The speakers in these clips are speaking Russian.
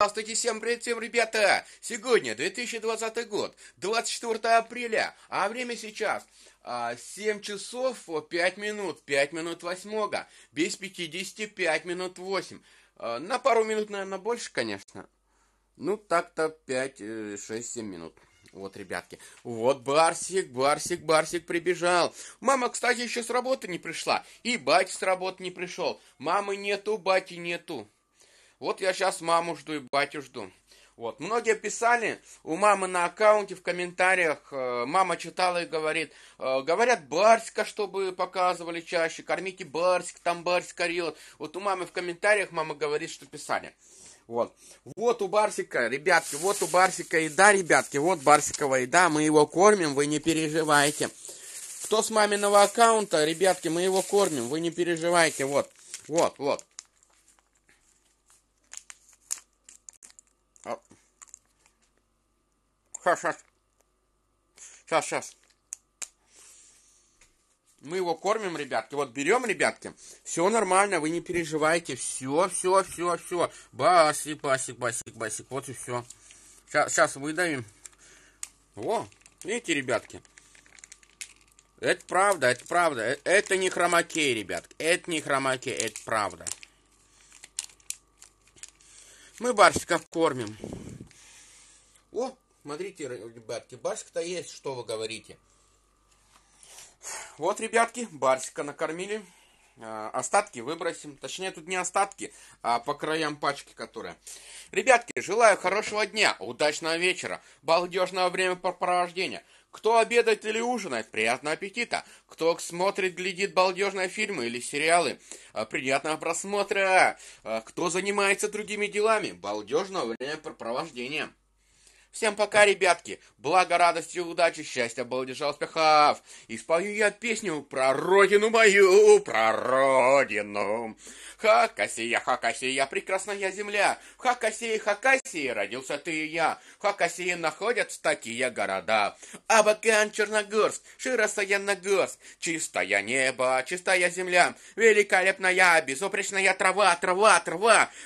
Здравствуйте, всем привет, всем, ребята! Сегодня 2020 год, 24 апреля, а время сейчас 7 часов 5 минут 8, без 55 минут 8. На пару минут, наверное, больше, конечно. Ну, так-то 5, 6, 7 минут. Вот, ребятки, вот Барсик прибежал. Мама, кстати, еще с работы не пришла, и батя с работы не пришел. Мамы нету, бати нету. Вот я сейчас маму жду и батю жду. Вот. Многие писали у мамы на аккаунте в комментариях, мама читала и говорит, говорят, Барсика, чтобы показывали чаще, кормите Барсик, там Барсик орёт. Вот у мамы в комментариях мама говорит, что писали. Вот. Вот у Барсика, ребятки, вот у Барсика еда, ребятки, вот Барсикова еда, мы его кормим, вы не переживайте. Кто с маминого аккаунта, ребятки, мы его кормим, вы не переживайте, вот, вот, вот. Сейчас. Мы его кормим, ребятки. Вот берем, ребятки. Все нормально, вы не переживайте. Все. Басик. Вот и все. Сейчас выдавим. О, видите, ребятки. Это правда. Это не хромакей, ребятки. Это правда. Мы Барсика кормим. О, смотрите, ребятки, Барсик-то есть, что вы говорите. Вот, ребятки, Барсика накормили. Остатки выбросим. Точнее, тут не остатки, а по краям пачки, которые. Ребятки, желаю хорошего дня, удачного вечера, балдежного времяпрепровождения. Кто обедает или ужинает, приятного аппетита. Кто смотрит, глядит балдежные фильмы или сериалы, приятного просмотра. Кто занимается другими делами, балдежного времяпрепровождения. Всем пока, ребятки. Благо, радости, удачи, счастья, балдежа, успехов. Исполню я песню про родину мою, про родину. Хакасия, Хакасия, прекрасная земля. В Хакасии, Хакасии родился ты и я. В Хакасии находятся такие города. Абакан, Черногорск, Широсаянногорск. Чистое небо, чистая земля. Великолепная, безупречная трава.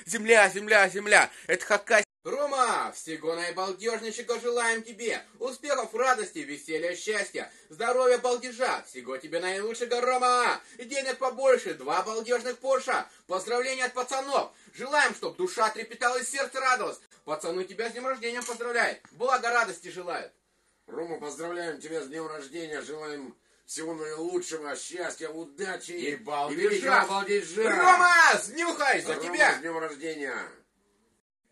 Земля. Это Хакасия. Рома, всего наибалдежничего желаем тебе! Успехов, радости, веселья, счастья, здоровья, балдежа! Всего тебе наилучшего, Рома! И денег побольше, 2 балдежных Порша! Поздравления от пацанов! Желаем, чтоб душа трепетала и сердце радовалось! Пацаны, тебя с днем рождения поздравляют! Благо, радости желают! Рома, поздравляем тебя с днем рождения! Желаем всего наилучшего, счастья, удачи и балдежа! Рома, снюхай за тебя! Рома, с днем рождения!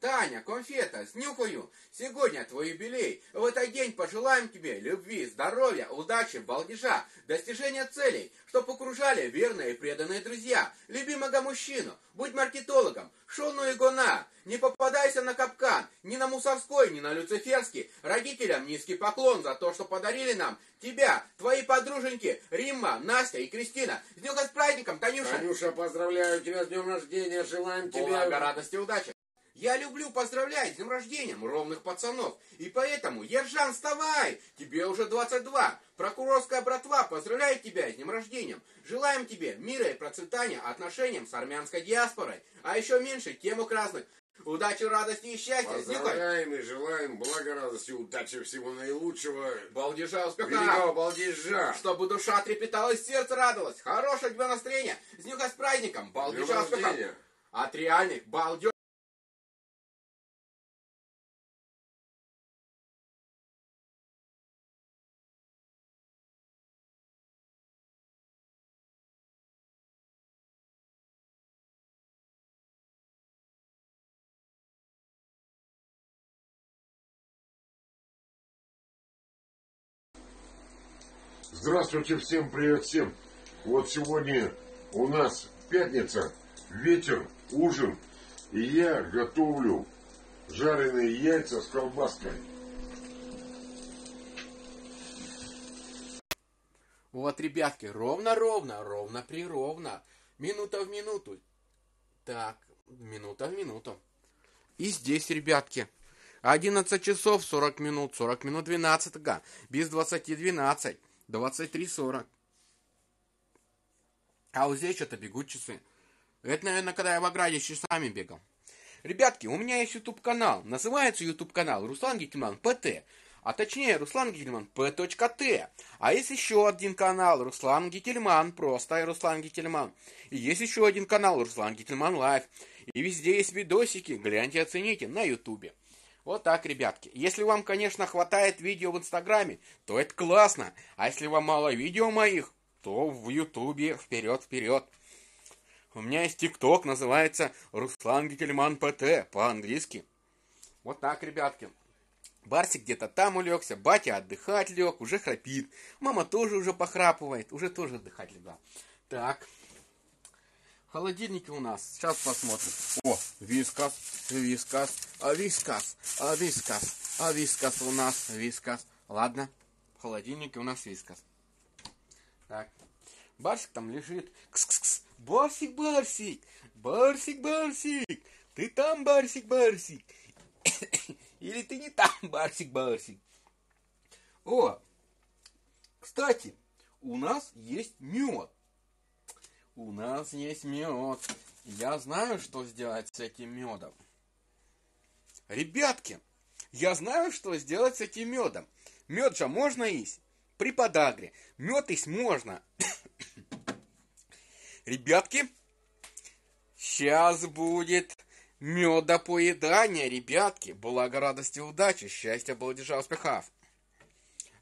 Таня, конфета, снюхаю, сегодня твой юбилей. В этот день пожелаем тебе любви, здоровья, удачи, балдежа, достижения целей, чтоб окружали верные и преданные друзья, любимого мужчину, будь маркетологом, шону и гона, не попадайся на капкан, ни на мусорской, ни на люциферский, родителям низкий поклон за то, что подарили нам тебя, твои подруженьки Римма, Настя и Кристина. С днем, с праздником, Танюша! Танюша, поздравляю тебя с днем рождения, желаем тебе много радости и удачи. Я люблю поздравлять с днем рождения ровных пацанов. И поэтому, Ержан, вставай! Тебе уже 22. Прокурорская братва поздравляет тебя с днем рождения. Желаем тебе мира и процветания отношениям с армянской диаспорой. А еще меньше тему красных. Удачи, радости и счастья. Поздравляем и желаем блага, радости, удачи, всего наилучшего. Балдежа, успеха. Великого балдежа. Чтобы душа трепетала и сердце радовалось. Хорошего тебе настроения. Снюха, с праздником. Балдежа, успеха. От реальных балдеж. Здравствуйте, всем привет, всем. Вот сегодня у нас пятница, вечер, ужин. И я готовлю жареные яйца с колбаской. Вот, ребятки, ровно-ровно. Минута в минуту. Так, минута в минуту. И здесь, ребятки. 11 часов 40 минут, 40 минут 12, без 20 12. 23:40. А вот здесь что-то бегут часы. Это, наверное, когда я в ограде с часами бегал. Ребятки, у меня есть YouTube-канал. Называется YouTube-канал Руслан Гительман ПТ. А точнее, Руслан Гительман P.T. А есть еще один канал Руслан Гительман, просто Руслан Гительман. И есть еще один канал Руслан Гительман Лайв. И везде есть видосики, гляньте, оцените на Ютубе. Вот так, ребятки. Если вам, конечно, хватает видео в Инстаграме, то это классно. А если вам мало видео моих, то в Ютубе вперед. У меня есть ТикТок, называется Руслан Гительман П.Т. по-английски. Вот так, ребятки. Барсик где-то там улегся, батя отдыхать лег, уже храпит. Мама тоже уже похрапывает, уже тоже отдыхать легла. Так, холодильники у нас, сейчас посмотрим. О, вискас у нас, вискас. Ладно, в холодильнике у нас вискас. Так, Барсик там лежит. Кс-кс-кс. Барсик, ты там, Барсик. Или ты не там, Барсик. О, кстати, у нас есть мед. Я знаю, что сделать с этим медом. Ребятки, я знаю, что сделать с этим медом. Мед же можно есть при подагре. Мед есть можно. Ребятки, сейчас будет... Медопоедание, ребятки. Блага, радости, удачи, счастья, благодержа, успехов.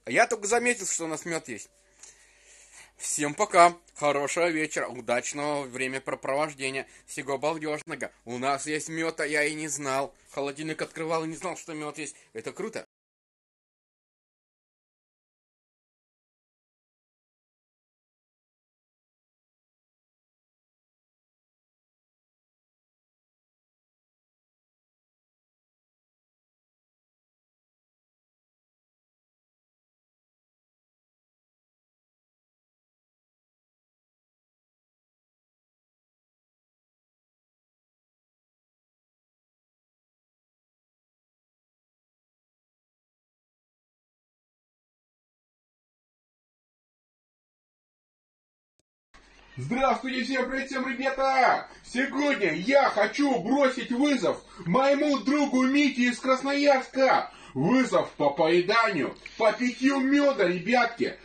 Я только заметил, что у нас мед есть. Всем пока. Хорошего вечера. Удачного времяпрепровождения. Всего балдежного. У нас есть мед, а я и не знал. Холодильник открывал и не знал, что мед есть. Это круто. Здравствуйте всем, ребята! Сегодня я хочу бросить вызов моему другу Мите из Красноярска. Вызов по поеданию, по питью меда, ребятки.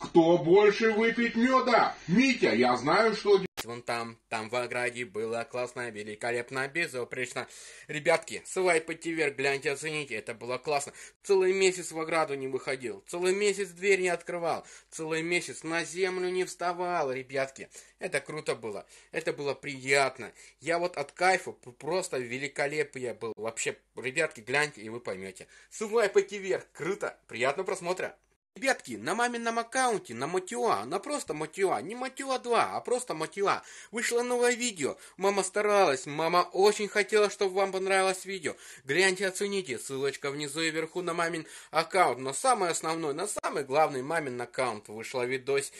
Кто больше выпьет меда? Митя, я знаю, что... Вон там в ограде было классно, великолепно, безупречно. Ребятки, свайпайте вверх, гляньте, оцените, это было классно. Целый месяц в ограду не выходил, целый месяц дверь не открывал, целый месяц на землю не вставал, ребятки. Это круто было, это было приятно. Я вот от кайфа просто великолепия был. Вообще, ребятки, гляньте и вы поймете. Свайпайте вверх, круто, приятного просмотра. Ребятки, на мамином аккаунте, на Матюа, она просто Матюа, не Матюа 2, а просто Матюа, вышло новое видео, мама старалась, мама очень хотела, чтобы вам понравилось видео, гляньте, оцените, ссылочка внизу и вверху на мамин аккаунт, но самый основной, на самый главный мамин аккаунт вышел видосик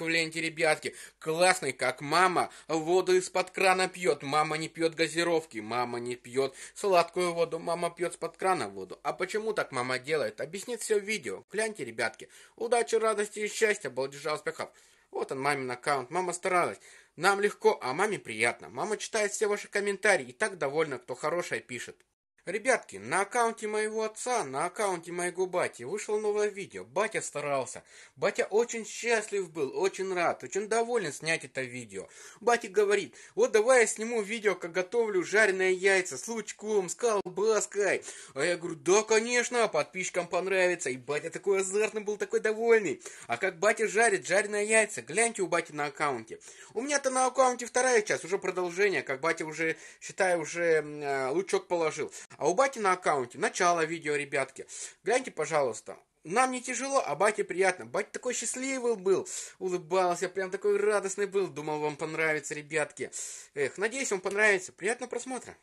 в ленте, ребятки, классный, как мама воду из-под крана пьет, мама не пьет газировки, мама не пьет сладкую воду, мама пьет из-под крана воду, а почему так мама делает, объяснит все в видео. Гляньте, ребятки. Удачи, радости и счастья, балдежа, успехов. Вот он, мамин аккаунт. Мама старалась. Нам легко, а маме приятно. Мама читает все ваши комментарии и так довольна, кто хорошее пишет. Ребятки, на аккаунте моего отца, на аккаунте моего бати вышло новое видео. Батя старался. Батя очень счастлив был, очень рад, очень доволен снять это видео. Батя говорит, вот давай я сниму видео, как готовлю жареные яйца с лучком, с колбаской. А я говорю, да, конечно, подписчикам понравится. И батя такой азартный был, такой довольный. А как батя жарит жареные яйца, гляньте у бати на аккаунте. У меня-то на аккаунте вторая часть, уже продолжение, как батя уже, считай, уже лучок положил. А у бати на аккаунте начало видео, ребятки. Гляньте, пожалуйста. Нам не тяжело, а бате приятно. Батя такой счастливый был. Улыбался, прям такой радостный был. Думал, вам понравится, ребятки. Эх, надеюсь, вам понравится. Приятного просмотра.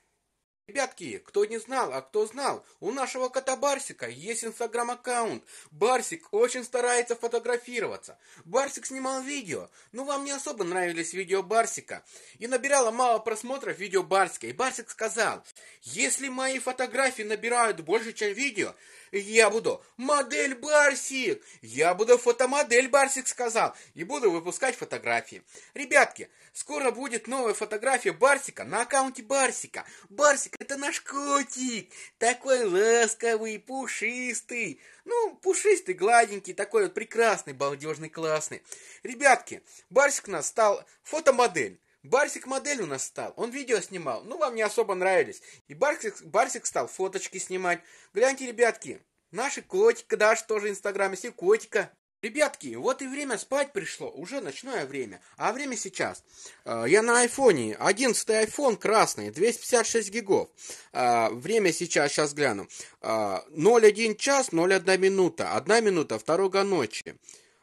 Ребятки. ребятки, кто не знал, а кто знал, у нашего кота Барсика есть инстаграм-аккаунт. Барсик очень старается фотографироваться. Барсик снимал видео, но вам не особо нравились видео Барсика. И набирало мало просмотров видео Барсика. И Барсик сказал, если мои фотографии набирают больше, чем видео, я буду модель Барсик. Я буду фотомодель Барсик, сказал. И буду выпускать фотографии. Ребятки, скоро будет новая фотография Барсика на аккаунте Барсика. Барсик — это наш котик. Такой ласковый, пушистый. Ну, пушистый, гладенький, такой вот прекрасный, балдежный, классный. Ребятки, Барсик у нас стал фотомодель. Барсик модель у нас стал, он видео снимал, ну вам не особо нравились. И Барсик стал фоточки снимать. Гляньте, ребятки, наши котика, даже тоже инстаграм, если котика. Ребятки, вот и время спать пришло, уже ночное время, а время сейчас. Я на айфоне, 11-й айфон красный, 256 гигов. Время сейчас гляну. 01 час, 01 минута, 1 минута 2 ночи.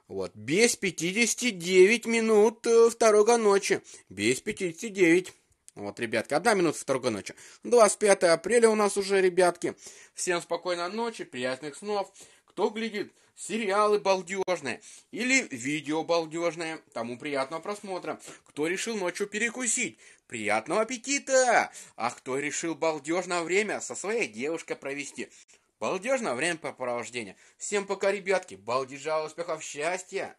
Вот, без 59 минут 2 ночи, без 59. Вот, ребятки, 1 минута 2 ночи. 25 апреля у нас уже, ребятки. Всем спокойной ночи, приятных снов. Кто глядит сериалы балдежные или видео балдежные, тому приятного просмотра. Кто решил ночью перекусить, приятного аппетита. А кто решил балдежное время со своей девушкой провести, балдежное времяпрепровождение. Всем пока, ребятки. Балдежа, успехов, счастья.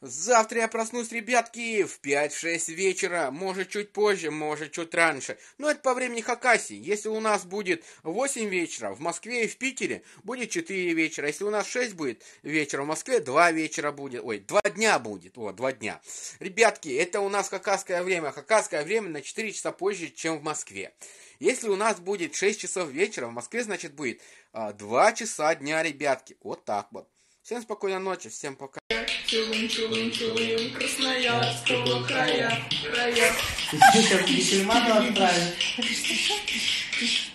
Завтра я проснусь, ребятки, в 5-6 вечера. Может, чуть позже, может, чуть раньше. Но это по времени Хакасии. Если у нас будет 8 вечера в Москве и в Питере, будет 4 вечера. Если у нас 6 будет вечера в Москве, 2 вечера будет. Ой, 2 дня будет. О, 2 дня. Ребятки, это у нас хакасское время. Хакасское время на 4 часа позже, чем в Москве. Если у нас будет 6 часов вечера в Москве, значит, будет 2 часа дня, ребятки. Вот так вот. Всем спокойной ночи, всем пока. Чулун, чулун, чулун, Красноярского края, края. Ты что, Гительману отправишь?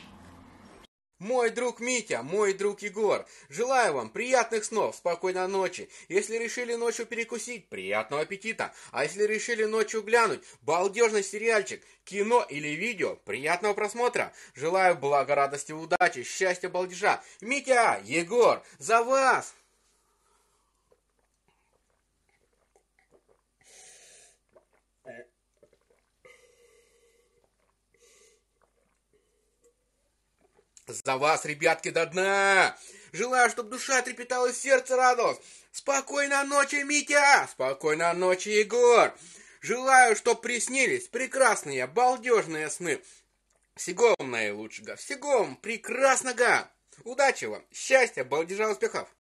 Мой друг Митя, мой друг Егор, желаю вам приятных снов, спокойной ночи. Если решили ночью перекусить, приятного аппетита. А если решили ночью глянуть балдежный сериальчик, кино или видео, приятного просмотра. Желаю блага, радости, удачи, счастья, балдежа. Митя, Егор, за вас! За вас, ребятки, до дна! Желаю, чтобы душа трепетала и сердце радовалось! Спокойной ночи, Митя! Спокойной ночи, Егор! Желаю, чтобы приснились прекрасные, балдежные сны! Всего вам наилучшего! Всего вам прекрасного! Удачи вам! Счастья, балдежа, успехов!